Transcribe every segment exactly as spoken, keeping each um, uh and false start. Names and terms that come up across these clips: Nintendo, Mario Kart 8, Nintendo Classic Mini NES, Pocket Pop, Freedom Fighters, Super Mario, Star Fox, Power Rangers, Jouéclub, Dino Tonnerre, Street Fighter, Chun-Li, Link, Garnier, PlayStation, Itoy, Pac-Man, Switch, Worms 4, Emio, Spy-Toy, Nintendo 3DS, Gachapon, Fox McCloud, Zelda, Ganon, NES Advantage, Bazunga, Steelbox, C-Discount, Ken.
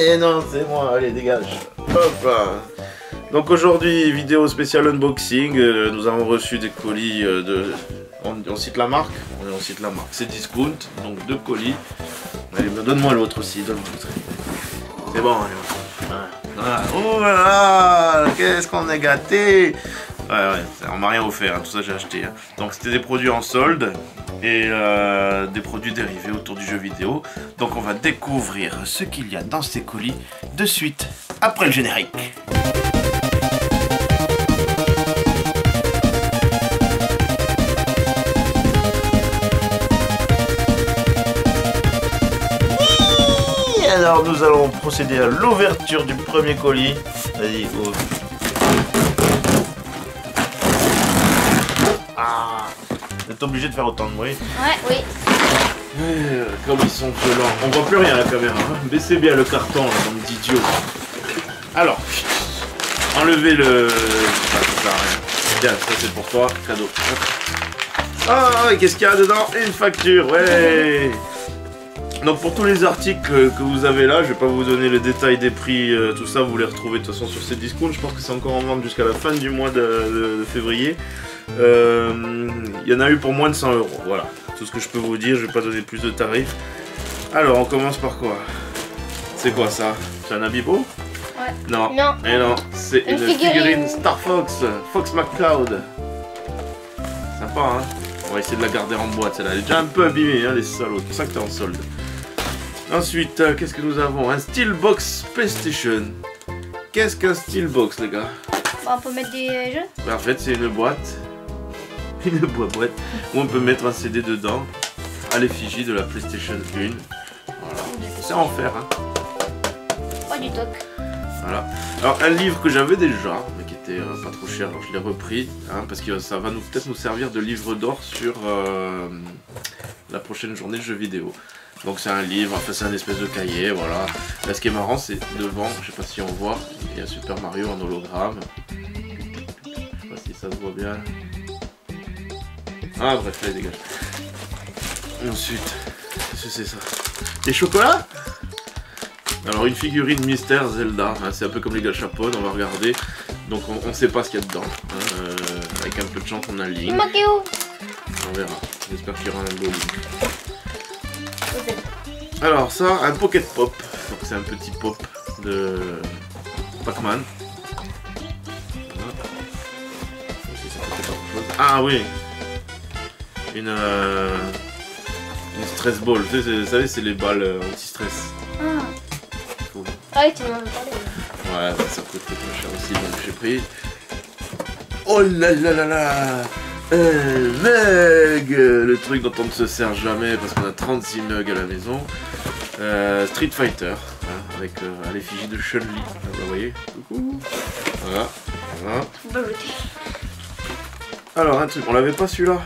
Et non, c'est moi, allez dégage. Hop là. Donc aujourd'hui, vidéo spéciale unboxing, euh, nous avons reçu des colis euh, de... On, on cite la marque on, on cite la marque, C-Discount, donc deux colis. Allez, donne-moi l'autre aussi, donne-moi l'autre. C'est bon, allez. Ouais. Ouais. Oh là là, qu'est-ce qu'on est gâtés. Ouais, ouais, on m'a rien offert, hein, tout ça j'ai acheté. Hein. Donc c'était des produits en solde et euh, des produits dérivés autour du jeu vidéo. Donc on va découvrir ce qu'il y a dans ces colis de suite, après le générique. Oui, alors nous allons procéder à l'ouverture du premier colis. Vas-y, ouvre. Ah, vous êtes obligé de faire autant de bruit. Ouais, oui. Euh, comme ils sont violents. On voit plus rien à la caméra. Hein. Baissez bien le carton, là, comme d'idiot. Alors, enlevez le... Ah, ça sert à rien. Tiens, ça c'est pour toi, cadeau. Ah, qu'est-ce qu'il y a dedans? Une facture, ouais. Donc pour tous les articles que vous avez là, je vais pas vous donner les détails des prix, euh, tout ça, vous les retrouvez de toute façon sur C-Discount. Je pense que c'est encore en vente jusqu'à la fin du mois de, de, de février. Il euh, y en a eu pour moins de cent euros, voilà. Tout ce que je peux vous dire, je vais pas donner plus de tarifs. Alors on commence par quoi? C'est quoi ça? C'est un Amiibo? Ouais. Non. Non. Et non, c'est une, une figurine. figurine Star Fox, Fox McCloud. Sympa hein. On va essayer de la garder en boîte, celle-là. Elle est déjà un peu abîmée hein, les salauds, c'est pour ça que t'es en solde. Ensuite, euh, qu'est-ce que nous avons? Un Steelbox PlayStation. Qu'est-ce qu'un Steelbox les gars? Bah, on peut mettre des euh, jeux bah, en fait c'est une boîte. Une boîte où on peut mettre un C D dedans à l'effigie de la PlayStation un. Voilà, c'est à en faire. Hein. Oh, du toc. Voilà. Alors, un livre que j'avais déjà, mais qui était euh, pas trop cher, alors je l'ai repris hein, parce que ça va nous peut-être nous servir de livre d'or sur euh, la prochaine journée de jeux vidéo. Donc, c'est un livre, enfin, c'est un espèce de cahier. Voilà. Là, ce qui est marrant, c'est devant, je sais pas si on voit, il y a Super Mario en hologramme. Je sais pas si ça se voit bien. Ah bref, allez dégage. Ensuite, qu'est-ce que c'est ça? Des chocolats? Alors une figurine mystère Zelda, hein, c'est un peu comme les Gachapon, on va regarder. Donc on ne sait pas ce qu'il y a dedans. Hein, euh, avec un peu de chance, on a Link. On verra, j'espère qu'il y aura un beau Link. Alors ça, un Pocket Pop. Donc c'est un petit pop de Pac-Man. Ah oui. Une, euh, une stress ball, vous savez, savez c'est les balles euh, anti-stress. Ah. Cool. Ah oui, tu m'en as parlé. Ouais, bah, ça coûte très cher aussi, donc j'ai pris. Oh là là là là euh, Mug. Le truc dont on ne se sert jamais parce qu'on a trente-six mugs à la maison. Euh, Street Fighter, hein, avec euh, l'effigie de Chun-Li. Ah, bah, vous voyez. Coucou. Voilà, voilà. Bah, alors, un truc, on l'avait pas celui-là.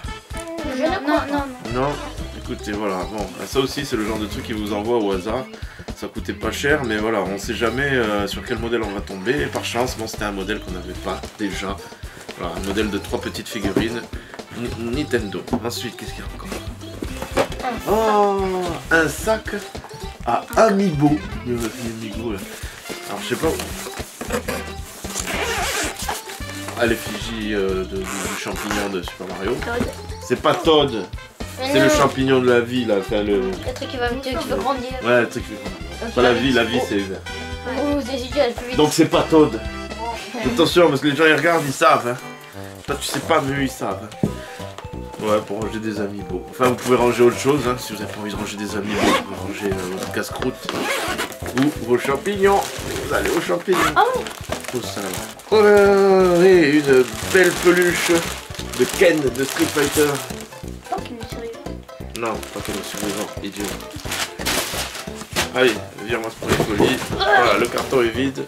Non, non, non, non. Écoutez, voilà. Bon, ça aussi, c'est le genre de truc qu'ils vous envoient au hasard. Ça coûtait pas cher, mais voilà, on sait jamais euh, sur quel modèle on va tomber. Et par chance, bon, c'était un modèle qu'on n'avait pas déjà. Voilà, un modèle de trois petites figurines Nintendo. Ensuite, qu'est-ce qu'il y a encore? Oh, un sac à Amiibo. Il y a Amiibo là. Alors, je sais pas où. À l'effigie euh, de, du champignon de Super Mario. C'est pas Todd, c'est le champignon de la vie là, enfin le... Le truc qui va venir, qui va grandir. Ouais, le truc qui va grandir. Pas la vie, la vie c'est... Ouais. Donc c'est pas Todd. Ouais. Attention parce que les gens ils regardent, ils savent. Hein. Toi tu sais pas mais ils savent. Hein. Ouais, pour ranger des Amiibo. Enfin vous pouvez ranger autre chose, hein, si vous avez pas envie de ranger des Amiibo, vous pouvez ranger euh, votre casse-croûte. Ou vos champignons. Vous allez aux champignons. Oh, tout ça là. Oh là, et une belle peluche de Ken de Street Fighter. Pas qu'il est survivant. Non, pas qu'il est survivant, idiot. Allez, vire-moi ce premier colis. Voilà, le carton est vide.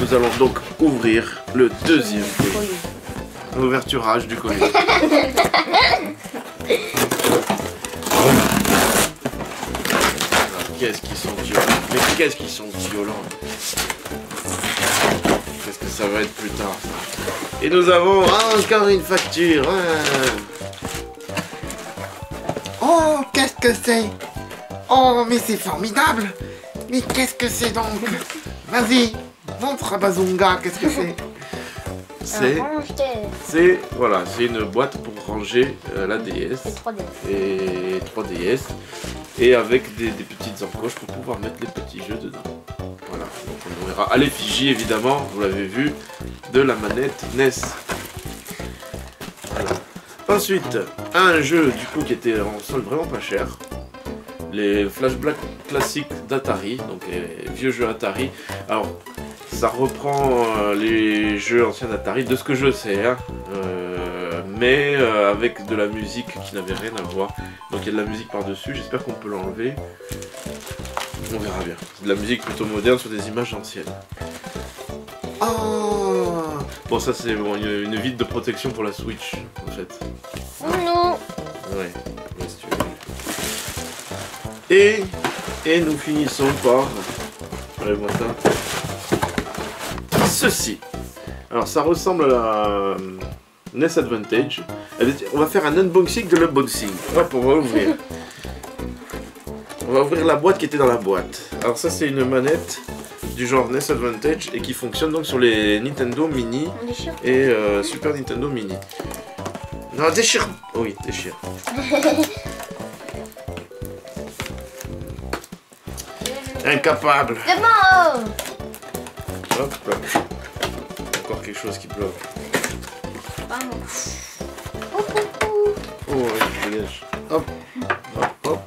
Nous allons donc ouvrir le deuxième colis. L'ouverturage du colis. Qu'est-ce qu'ils sont violents. Mais qu'est-ce qu'ils sont violents. Qu'est-ce que ça va être plus tard ça. Et nous avons encore une facture. Oh, qu'est-ce que c'est. Oh, mais c'est formidable. Mais qu'est-ce que c'est donc? Vas-y, montre à Bazunga, qu'est-ce que c'est? C'est... C'est... Voilà, c'est une boîte pour ranger euh, la D S. Et trois D S. Et avec des, des petites encoches pour pouvoir mettre les petits jeux dedans. Voilà, donc on verra à l'effigie évidemment, vous l'avez vu, de la manette N E S. Voilà. Ensuite, un jeu du coup qui était en solde vraiment pas cher. Les Flashback Classics d'Atari, donc les vieux jeux Atari. Alors, ça reprend euh, les jeux anciens d'Atari, de ce que je sais, hein, euh, mais euh, avec de la musique qui n'avait rien à voir. Donc il y a de la musique par-dessus, j'espère qu'on peut l'enlever. On verra bien. C'est de la musique plutôt moderne sur des images anciennes. Oh. Bon, ça c'est bon, une, une vitre de protection pour la Switch, en fait. Oh non. Ouais. Et, et nous finissons par, allez, moi ça, ceci. Alors ça ressemble à la N E S Advantage. On va faire un unboxing de l'unboxing. Hop, on va ouvrir. On va ouvrir la boîte qui était dans la boîte. Alors ça c'est une manette du genre N E S Advantage et qui fonctionne donc sur les Nintendo Mini et euh, Super Nintendo Mini. Non, déchire. Oui, déchire. Incapable. C'est bon. Hop là. Encore quelque chose qui bloque. Oh, il dégage. Hop. Hop, hop.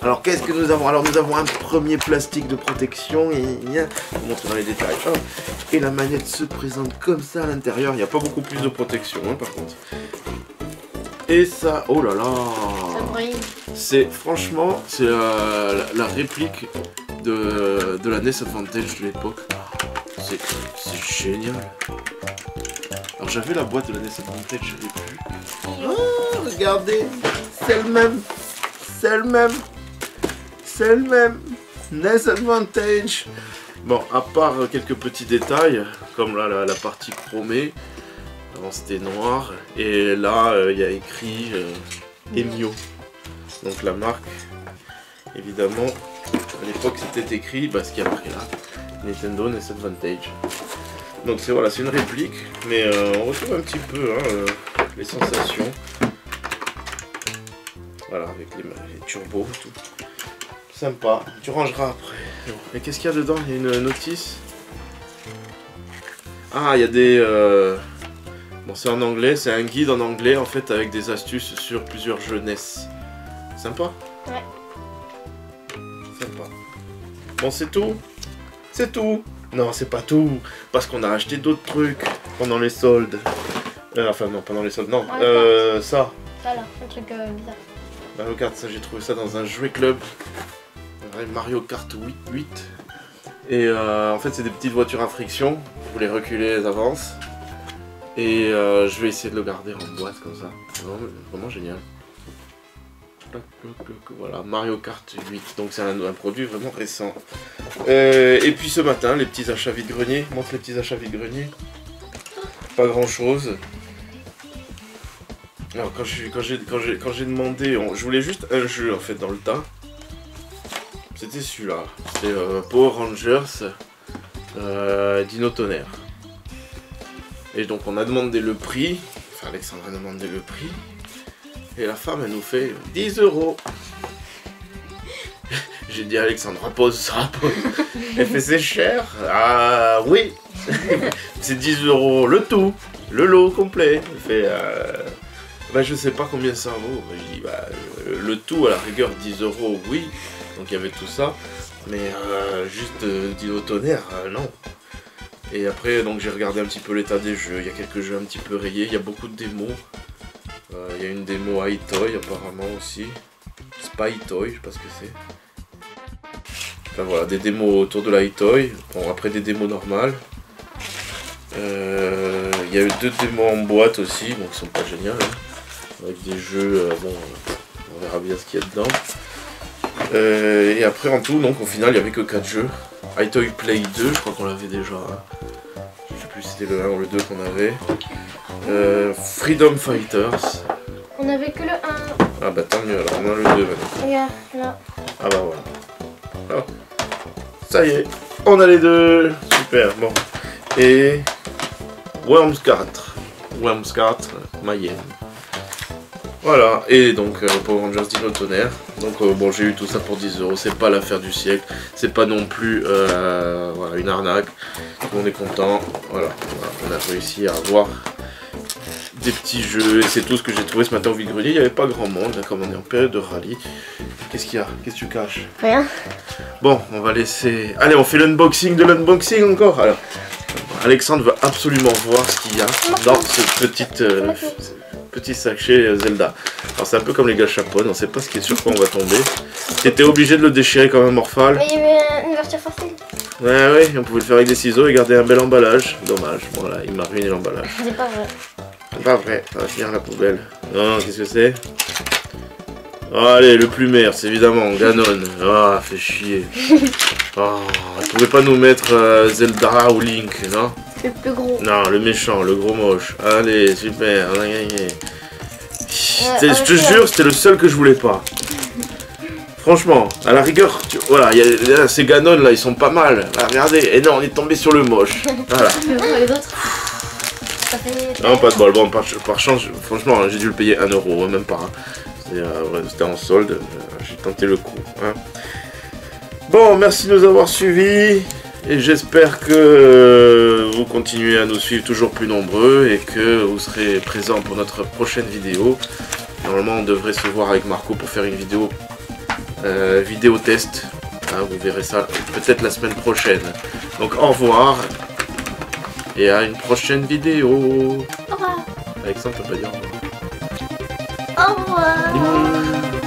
Alors qu'est-ce que nous avons? Alors nous avons un premier plastique de protection. On montre dans les détails. Hop. Et la manette se présente comme ça à l'intérieur. Il n'y a pas beaucoup plus de protection hein, par contre. Et ça, oh là là, c'est franchement, c'est la, la, la réplique de, de la N E S Advantage de l'époque. C'est génial. Alors j'avais la boîte de la N E S Advantage, je l'ai plus. Oh, regardez, c'est le même, c'est le même, c'est le même, N E S Advantage. Bon, à part quelques petits détails, comme là la, la partie chromée. Avant c'était noir et là il euh, y a écrit euh, Emio, donc la marque évidemment à l'époque c'était écrit parce qu'il y a marqué là Nintendo N E S Advantage, donc c'est voilà, c'est une réplique mais euh, on retrouve un petit peu hein, euh, les sensations, voilà, avec les, les turbos, tout sympa, tu rangeras après. Et qu'est-ce qu'il y a dedans? Il y a une notice. Ah, il y a des euh... Bon, c'est en anglais, c'est un guide en anglais en fait avec des astuces sur plusieurs jeux N E S. Sympa? Ouais. Sympa. Bon, c'est tout? C'est tout? Non, c'est pas tout, parce qu'on a acheté d'autres trucs pendant les soldes. Euh, enfin non, pendant les soldes, non. Ah, euh, ça. Voilà, un truc euh, bizarre. Bah, regarde, ça, j'ai trouvé ça dans un Jouéclub. Mario Kart huit. Et euh, en fait, c'est des petites voitures à friction. Vous les reculez, elles avancent. Et euh, je vais essayer de le garder en boîte comme ça. Vraiment, vraiment génial. Voilà, Mario Kart huit. Donc c'est un, un produit vraiment récent. Euh, et puis ce matin, les petits achats vide-grenier. Montre les petits achats vide-grenier. Pas grand-chose. Alors quand j'ai quand j'ai, quand j'ai, quand j'ai demandé, on, je voulais juste un jeu en fait dans le tas. C'était celui-là. C'était euh, Power Rangers, euh, Dino Tonnerre. Et donc on a demandé le prix, enfin Alexandre a demandé le prix, et la femme elle nous fait dix euros. J'ai dit à Alexandre, repose ça, repose. Elle fait c'est cher. Ah oui. C'est dix euros le tout, le lot complet. Elle fait, euh, bah, je sais pas combien ça vaut. J'ai dit, bah, le tout à la rigueur dix euros, oui. Donc il y avait tout ça, mais euh, juste euh, Dino Tonnerre, euh, non. Et après, donc j'ai regardé un petit peu l'état des jeux, il y a quelques jeux un petit peu rayés, il y a beaucoup de démos. Euh, il y a une démo à Itoy apparemment aussi. Spy-Toy, je sais pas ce que c'est. Enfin voilà, des démos autour de la Itoy. Bon, après des démos normales. Euh, il y a eu deux démos en boîte aussi, bon, qui sont pas géniales. Hein, avec des jeux, euh, bon, on verra bien ce qu'il y a dedans. Euh, et après en tout, donc au final, il n'y avait que quatre jeux. Itoy Play deux, je crois qu'on l'avait déjà. Hein. Je sais plus si c'était le un ou le deux qu'on avait. Euh, Freedom Fighters. On avait que le un. Ah bah tant mieux, alors on a le deux maintenant. Regarde, là. Ah bah voilà. Oh. Ça y est, on a les deux. Super, bon. Et Worms quatre. Worms quatre, Mayenne. Voilà, et donc euh, Power Rangers Dino Tonnerre. Donc euh, bon, j'ai eu tout ça pour dix euros, c'est pas l'affaire du siècle, c'est pas non plus euh, voilà, une arnaque. On est content, voilà, voilà, on a réussi à avoir des petits jeux, et c'est tout ce que j'ai trouvé ce matin au vide-grenier. Il n'y avait pas grand monde, là, comme on est en période de rallye. Qu'est-ce qu'il y a? Qu'est-ce que tu caches? Rien. Bon, on va laisser... Allez, on fait l'unboxing de l'unboxing encore. Alors, Alexandre veut absolument voir ce qu'il y a dans ce petit... Euh, petit sachet Zelda. Alors c'est un peu comme les Gachapon, on sait pas ce qui est sur quoi on va tomber. T'étais obligé de le déchirer comme un morphale. Mais il y avait une ouverture facile. Ouais ouais, on pouvait le faire avec des ciseaux et garder un bel emballage. Dommage, voilà, il m'a ruiné l'emballage. C'est pas vrai. C'est pas vrai, ça va finir à la poubelle. Non, qu'est-ce que c'est? Oh, allez, le plumaire, c'est évidemment Ganon. Ah, oh, fait chier. Oh, tu pouvais pas nous mettre euh, Zelda ou Link, non? Le plus gros. Non, le méchant, le gros moche. Allez, super, on a gagné. Euh, je te jure, c'était le seul que je voulais pas. Franchement, à la rigueur, tu... voilà, y a, y a ces Ganon là, ils sont pas mal. Là, regardez, et non, on est tombé sur le moche. Voilà. Les autres. Non, pas de bol. Bon, par, par chance, franchement, j'ai dû le payer un euro, même pas. Hein. C'était en solde, j'ai tenté le coup. Hein. Bon, merci de nous avoir suivis. Et j'espère que vous continuez à nous suivre toujours plus nombreux et que vous serez présents pour notre prochaine vidéo. Normalement, on devrait se voir avec Marco pour faire une vidéo, euh, vidéo test. Hein, vous verrez ça peut-être la semaine prochaine. Donc au revoir et à une prochaine vidéo. Au revoir. Alexandre, t'as pas dit au revoir. Au revoir.